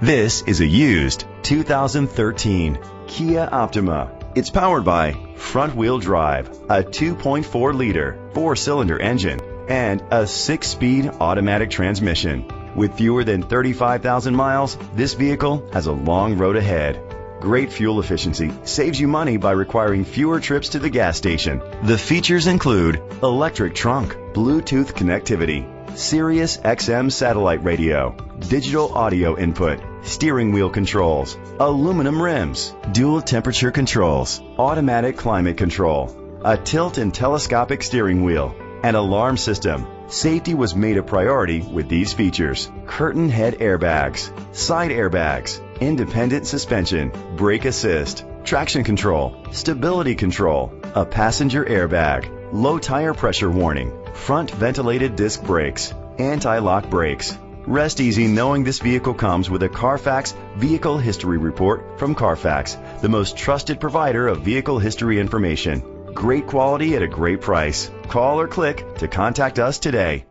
This is a used 2013 Kia Optima. It's powered by front-wheel drive, a 2.4-liter four-cylinder engine, and a 6-speed automatic transmission. With fewer than 35,000 miles, this vehicle has a long road ahead. Great fuel efficiency saves you money by requiring fewer trips to the gas station. The features include electric trunk, Bluetooth connectivity, Sirius XM satellite radio, digital audio input, steering wheel controls, aluminum rims, dual temperature controls, automatic climate control, a tilt and telescopic steering wheel, an alarm system. Safety was made a priority with these features: curtain head airbags, side airbags, independent suspension, brake assist, traction control, stability control, a passenger airbag, low tire pressure warning, front ventilated disc brakes, anti-lock brakes. Rest easy knowing this vehicle comes with a Carfax Vehicle History Report from Carfax, the most trusted provider of vehicle history information. Great quality at a great price. Call or click to contact us today.